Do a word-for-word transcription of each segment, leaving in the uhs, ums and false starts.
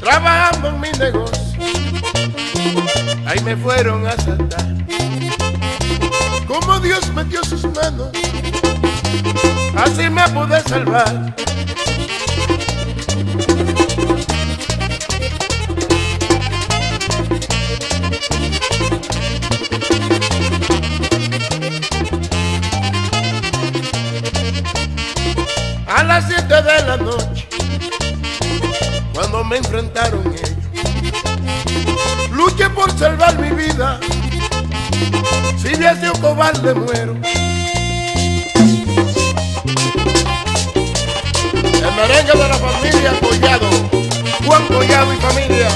Trabajando en mi negocio, ahí me fueron a asaltar. Como Dios metió sus manos, así me pude salvar. A las siete de la noche, cuando me enfrentaron ellos, luché por salvar mi vida. Si hubiese un cobarde, muero. El merengue de la familia Collado, Juan Collado y familia.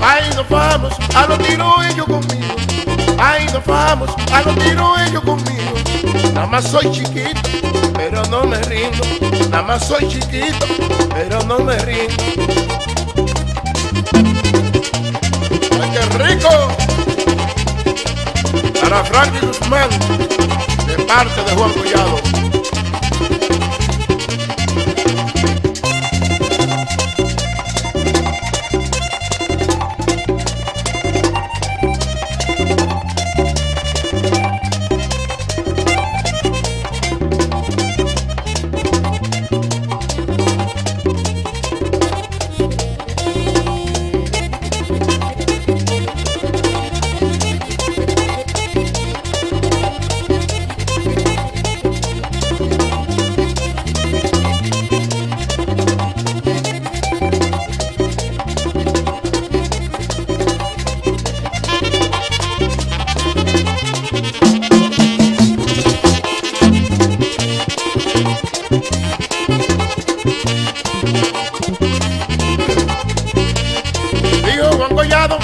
Ay, nos vamos, a los tiros ellos conmigo. Ay, nos vamos, a los tiros ellos conmigo. Nada más soy chiquito, pero no me rindo. Nada más soy chiquito, pero no me rindo. ¡Ay, qué rico! Para Frankie Guzmán, de parte de Juan Collado.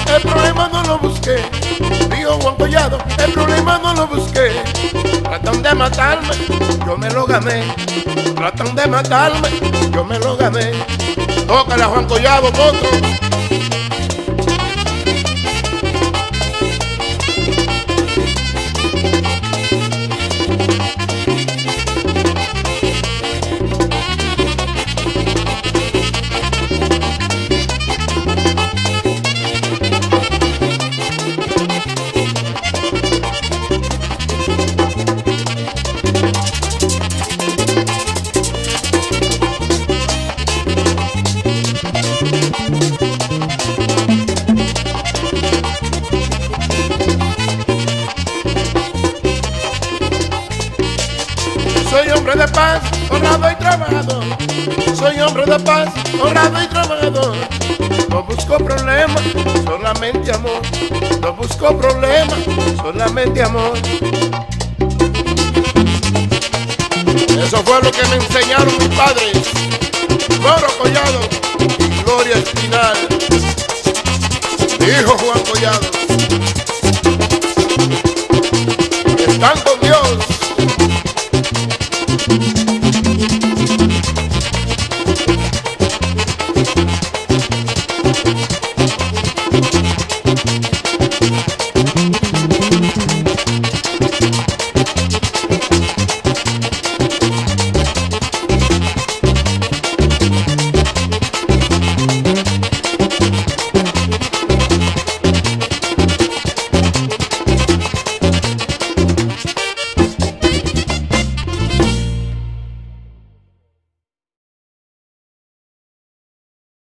El problema no lo busqué, dijo Juan Collado, el problema no lo busqué. Tratan de matarme, yo me lo gané. Tratan de matarme, yo me lo gané. Tócale a Juan Collado, otro. Soy hombre de paz, honrado y trabajador. Soy hombre de paz, honrado y trabajador. No busco problemas, solamente amor. No busco problemas, solamente amor. Eso fue lo que me enseñaron mis padres. Moro Collado, gloria al final. Dijo Juan Collado.